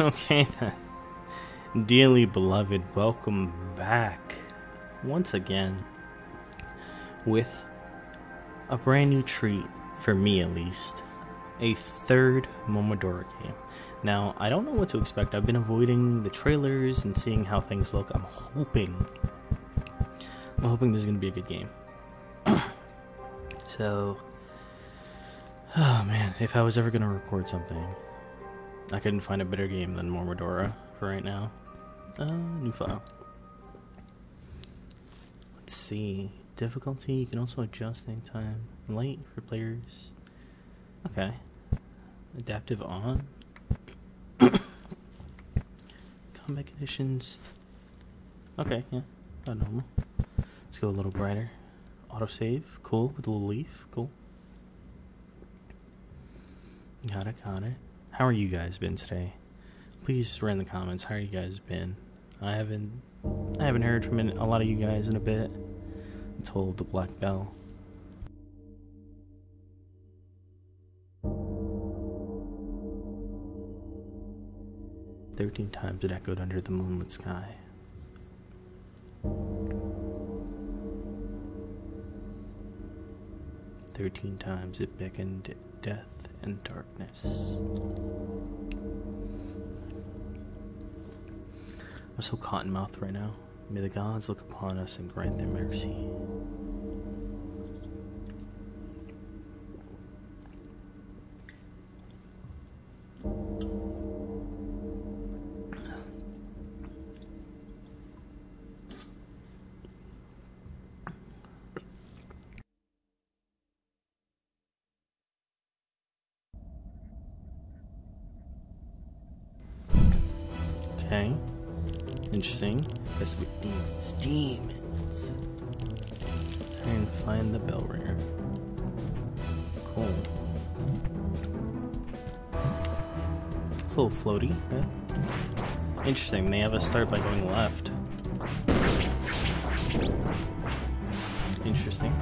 Okay then. Dearly beloved, welcome back once again with a brand new treat, for me at least. A third Momodora game. Now, I don't know what to expect. I've been avoiding the trailers and seeing how things look. I'm hoping this is going to be a good game. So, oh man, if I was ever going to record something, I couldn't find a better game than Momodora for right now. New file. Let's see. Difficulty, you can also adjust any time. Light for players. Okay. Adaptive on. Combat conditions. Okay, yeah. Not normal. Let's go a little brighter. Autosave. Cool. With a little leaf. Cool. Got it. How are you guys been today? Please write in the comments. How are you guys been? I haven't heard from a lot of you guys in a bit. Let's hold the black bell. "13 times it echoed under the moonlit sky." "13 times it beckoned death and darkness." I'm so cotton-mouthed right now. May the gods look upon us and grant their mercy. Okay, interesting. With demons. Try and find the bell ringer. Cool. It's a little floaty, yeah. Interesting, they have us start by going left. Interesting.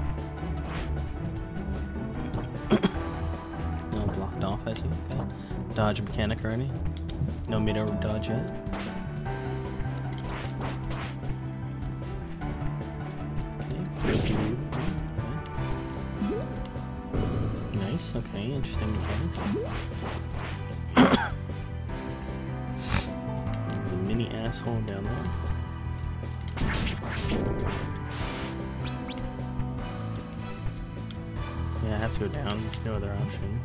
No, blocked off, I see. Okay. Dodge mechanic already. No meter dodge yet. Okay, interesting mechanics. There's a mini asshole down there. Yeah, I have to go down. There's no other option.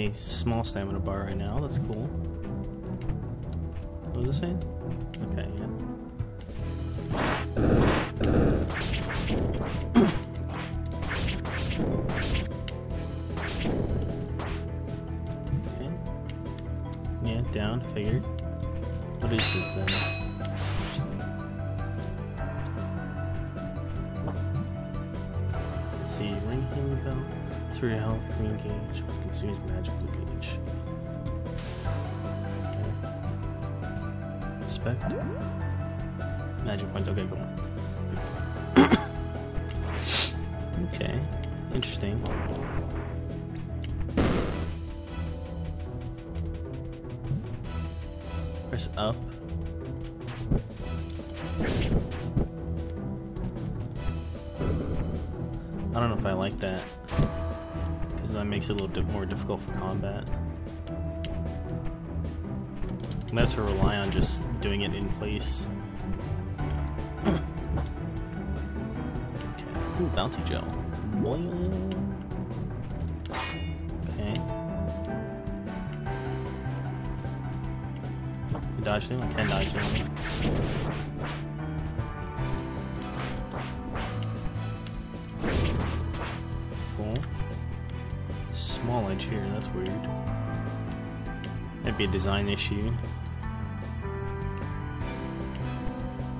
A small stamina bar right now, that's cool. What was I saying? Okay, yeah. Okay. Yeah, down, figured. What is this then? Your health, re-engage with consumes magic leakage. Respect. Magic points, okay, go on. Okay, interesting. Press up. I don't know if I like that. That makes it a little bit more difficult for combat. I'm gonna have to rely on just doing it in place. Okay. Ooh, bouncy gel. Okay. You dodge them? I can dodge them. Small edge here, that's weird. That'd be a design issue. I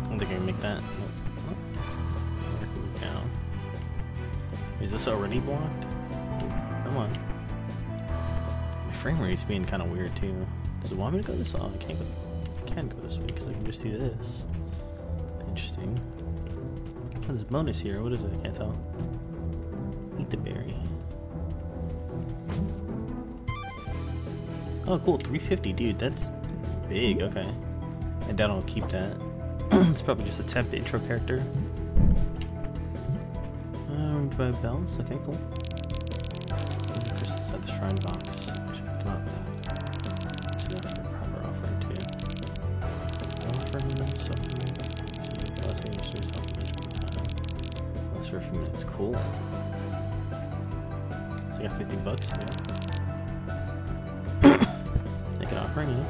don't think I can make that. Nope. Down. Is this already blocked? Come on. My frame rate's being kind of weird too. Does it want me to go this off? I can't go. can go this way because I can just do this. Interesting. What is bonus here? What is it? I can't tell. Eat the berry. Oh, cool. 350, dude. That's big. Okay. I doubt I'll keep that. It's probably just a temp intro character. Do I have bells? Okay, cool. Just inside the shrine box. Should pick them up. That's enough for a proper offering, too. Offering something. Last name is just time. Lasts for a few minutes. Cool. So I got 50 bucks here. Make an offering, yeah.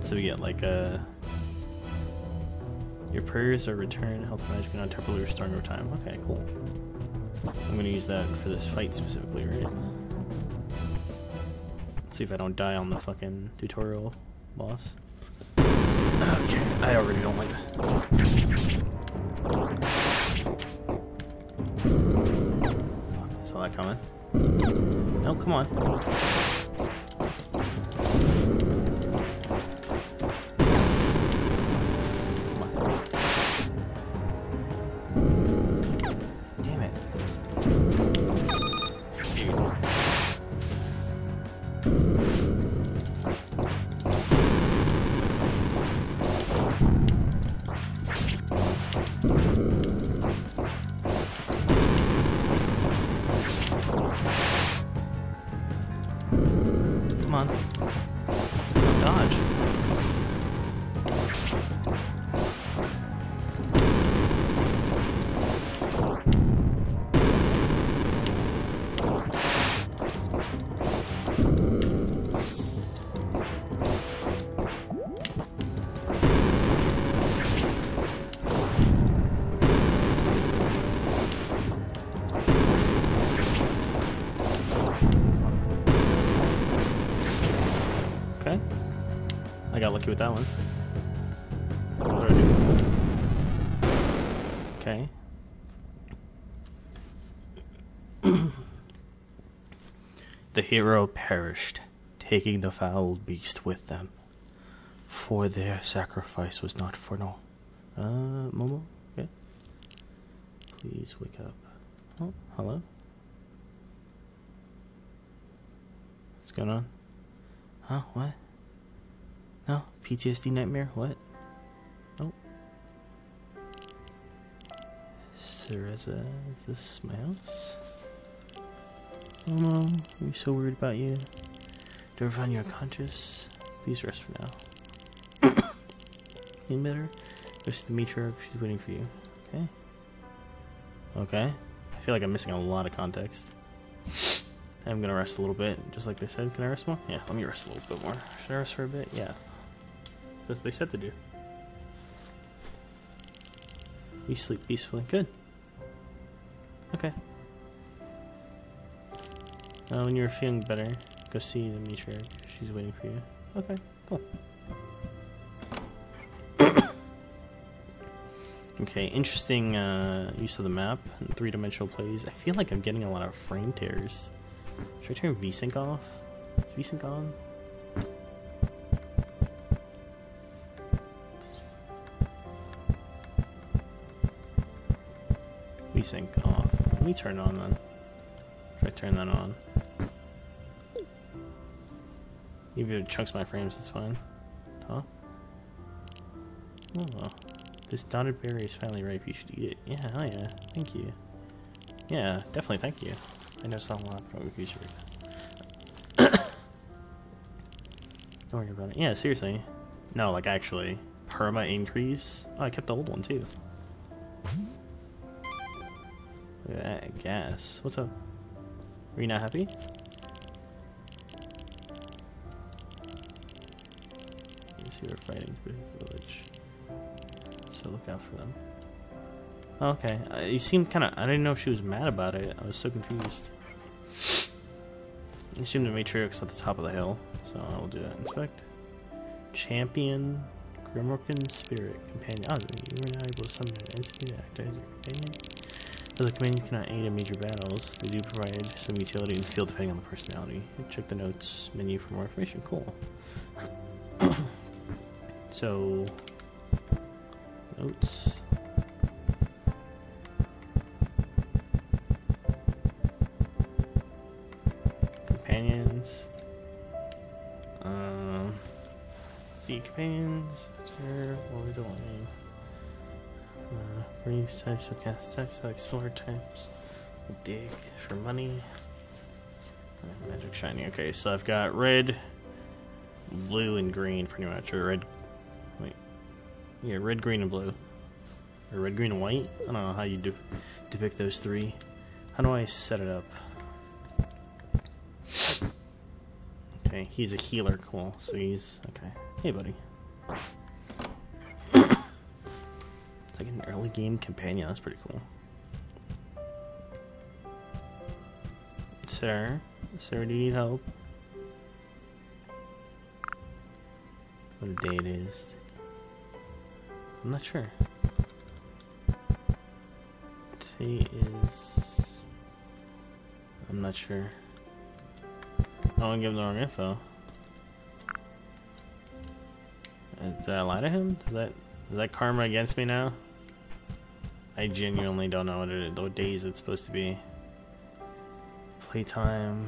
So we get like a... Your prayers are returned, health magic, and temporarily restoring over time. Okay, cool. I'm gonna use that for this fight specifically, right? Let's see if I don't die on the fucking tutorial boss. Okay, I already don't like that. Fuck, I saw that coming. No, come on. I got lucky with that one. What do I do? Okay. The hero perished, taking the foul beast with them. For their sacrifice was not for naught. Momo? Okay. Please wake up. Oh, hello? What's going on? Huh? What? No, PTSD nightmare, what? Nope. Cereza, is this my house? Oh no, I'm so worried about you. Do I find you unconscious? Please rest for now. You better? Go see Dimitra, she's waiting for you. Okay. Okay. I feel like I'm missing a lot of context. I'm gonna rest a little bit, just like they said. Can I rest more? Yeah, let me rest a little bit more. Should I rest for a bit? Yeah. That's what they said to do. You sleep peacefully. Good. Okay. When you're feeling better, go see the Dimitra. She's waiting for you. Okay, cool. Okay, interesting use of the map and three-dimensional plays. I feel like I'm getting a lot of frame tears. Should I turn VSync off? Is VSync on? VSync off. Let me turn it on then. Try to turn that on. Even if it chunks my frames, that's fine. Huh? Oh, this dotted berry is finally ripe. You should eat it. Yeah, oh yeah. Thank you. Yeah, definitely thank you. I know it's not a lot, but we could right now. Don't worry about it. Yeah, seriously. No, like actually. Perma increase. Oh, I kept the old one too. Look at that, I guess. What's up? Are you not happy? Let's see, we're fighting through the village. So look out for them. Okay, you seemed kind of... I didn't know if she was mad about it. I was so confused. I assume the matriarch's at the top of the hill, so I will do that. Inspect. Champion. Grimroken Spirit. Companion. Oh, you were not able to summon an entity to act as your companion. As a command, you cannot aid in major battles. They do provide some utility and skill depending on the personality. Check the notes menu for more information. Cool. So, notes. Companions. See, companions. What was the one? Reuse types, so cast attacks, so explorer types. Dig for money. Magic shiny. Okay, so I've got red, blue, and green pretty much. Or red. Wait. Yeah, red, green, and blue. Or red, green, and white? I don't know how you depict those three. How do I set it up? Okay, he's a healer. Cool. So he's. Okay. Hey, buddy. It's like an early game companion, that's pretty cool. Sir? Sir, do you need help? What a day it is. I'm not sure. Today is... I'm not sure. I don't want to give him the wrong info. Did I lie to him? Is that karma against me now? I genuinely don't know what days it's supposed to be. Playtime.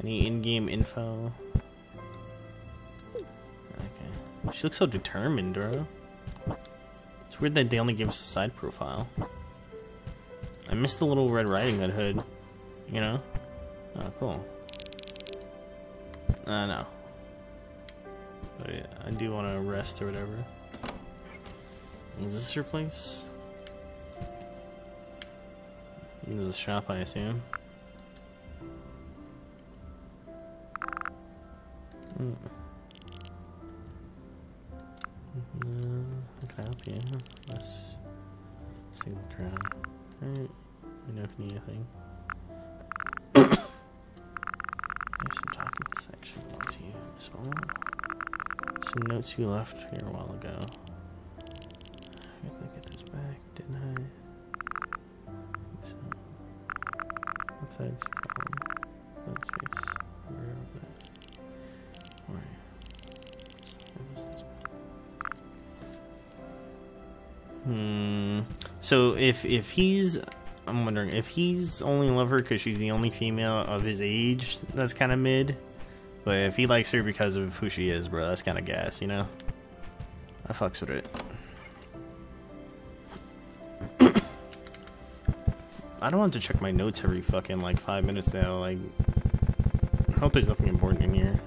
Any in-game info? Okay. She looks so determined, bro. It's weird that they only give us a side profile. I missed the little Red Riding Hood hood. You know? Oh, cool. No. But yeah, I do want to rest or whatever. Is this your place? This is a shop, I assume. Mm. Can I help you? Let's single crown. Alright, we know if you need anything. There's some talking section. What's you, Miss Momodora? Some notes you left here a while ago. I gotta get this back, didn't I? So, what's that? It's called face. Where are we? Where are you? So if he's, I'm wondering if he's only in love with her because she's the only female of his age. That's kind of mid. But if he likes her because of who she is, bro, that's kind of gas, you know? I fucks with it. I don't have to check my notes every fucking, like, 5 minutes now. Like, I hope there's nothing important in here.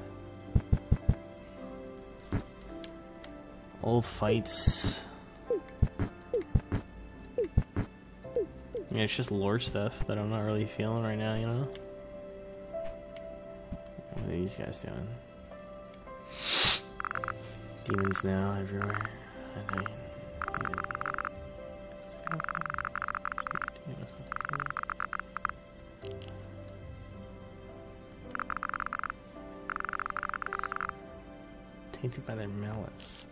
Old fights. Yeah, it's just lore stuff that I'm not really feeling right now, you know? What are these guys doing? Demons now everywhere. I know. Tainted by their malice.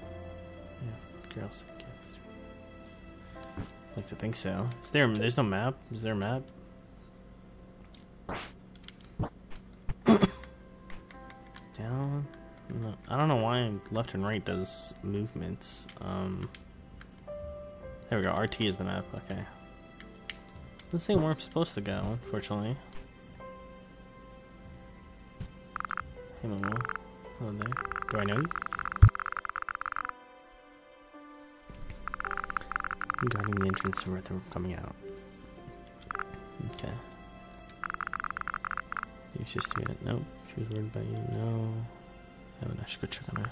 Yeah, girls and kids. I'd like to think so. There's no map? Is there a map? I don't know why left and right does movements. There we go. RT is the map. Okay. This ain't where I'm supposed to go, unfortunately. Hey, Momo. Hello there. Do I know you? I'm guarding the entrance where they're coming out. Okay. You're just doing it. Nope. She was worried about you. No. I should go check on her.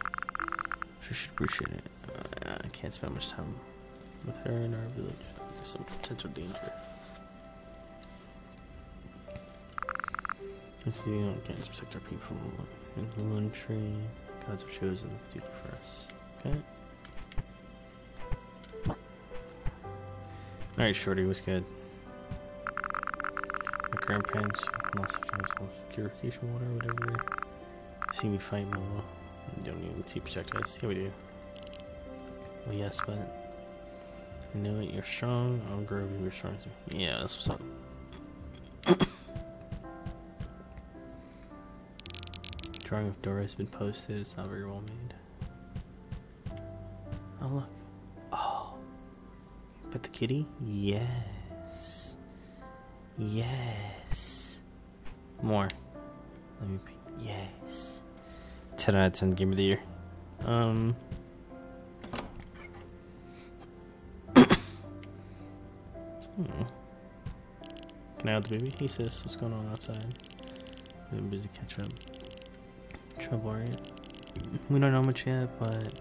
She should appreciate it. I can't spend much time with her in our village. There's some potential danger. Let's see, you can't protect our people from the moon tree. Gods have chosen the future for us. Okay. Alright, Shorty, what's good? My grandparents lost the purification water, whatever. See me fight more. You don't need to protect us. Yeah, we do. Well, yes, but You know it, you're strong. I'll grow you, you're strong too. Yeah, that's what's up. Drawing of Dora has been posted. It's not very well made. Oh, look. Oh. But the kitty? Yes. Yes. More. Let me paint. Yes. 10 out of 10 game of the year. Can I have the baby? He says, what's going on outside? I'm busy catching up. Trouble, right? We don't know much yet, but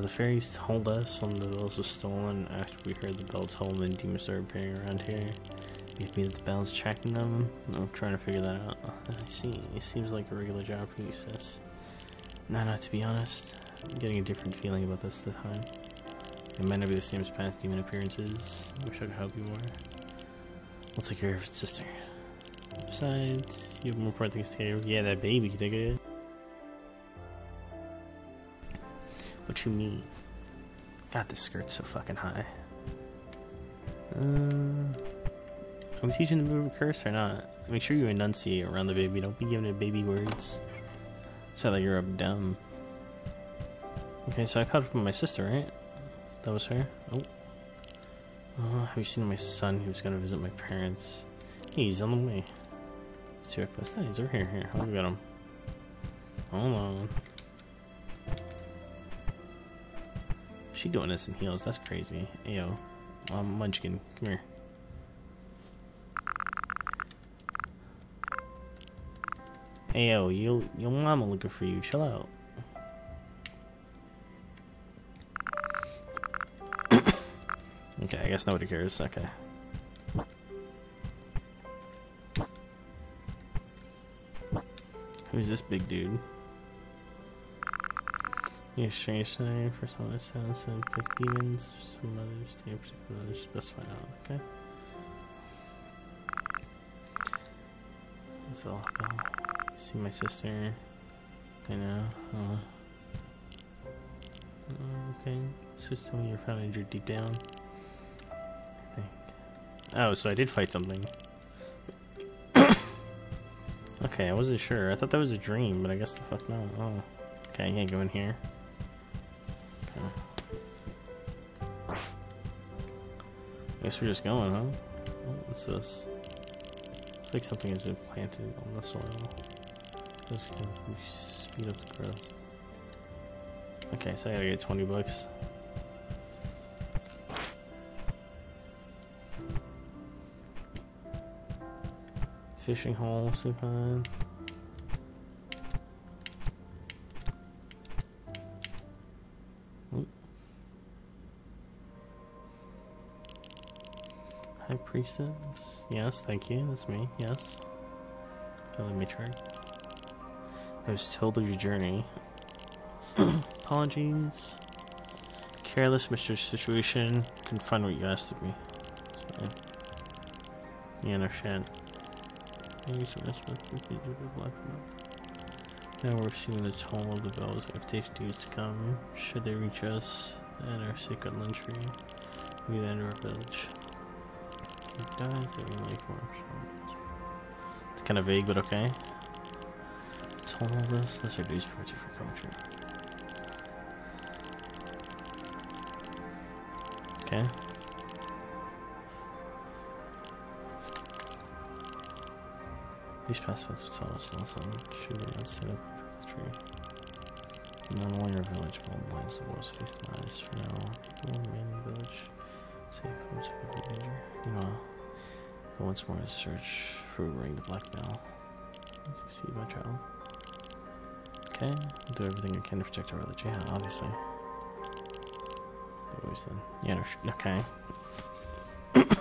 the fairies told us some of the bells were stolen. After we heard the bells toll, and demons started appearing around here. It means that the bells tracking them. I'm trying to figure that out. I see. It seems like a regular job for you, sis. No, to be honest, I'm getting a different feeling about this time. It might not be the same as past demon appearances. I wish I could help you more. We'll take care of it, sister. Besides, you have more important things to care of. Yeah, that baby, nigga. What you mean? God, this skirt's so fucking high. Are we teaching the baby to curse or not? Make sure you enunciate around the baby. Don't be giving it baby words. So that you're up dumb. Okay, so I caught up with my sister, right? That was her. Oh. Have you seen my son? He was going to visit my parents. He's on the way. Let's see how close that is. Over here. Here, I'll get him. Hold on. She doing this in heels. That's crazy. Ayo. Munchkin, come here. Ayo, your mama looking for you. Chill out. Okay, I guess nobody cares. Okay. Who's this big dude? You're strange scenario for someone that sounds like demons. Some others, stay particular others. Best find out. Okay. What's the lock bell? See my sister. I know. Okay. Sister, you're found injured deep down. I think. Oh, so I did fight something. Okay, I wasn't sure. I thought that was a dream, but I guess the fuck no. Oh. Okay, yeah, go in here. Okay. I guess we're just going, huh? Oh, what's this? It's like something has been planted on the soil. Just speed up the growth. Okay, so I gotta get 20 bucks. Fishing hole, so fine. High Priestess? Yes, thank you. That's me. Yes. Go let me try. I was told of your journey. Apologies. Careless, Mr. Situation. Confront what you asked of me. So, yeah, no shit. Now we're seeing the toll of the bells if they do come. Should they reach us at our sacred lunchery, we then enter our village. It dies that we like for ourselves. It's kind of vague, but okay. All of us, let's reduce for a different country. Okay. These pacifists will tell us something. Should we not stand up for the tree? Not only your village, but all blinds the world's faith lies. For now, people remain in the village. Safe from each other from danger. You know, but once more, is search for ring the black bell. Succeed, my child. Okay, I'll do everything I can to protect our village. Yeah, obviously. Always then. Yeah, no, okay.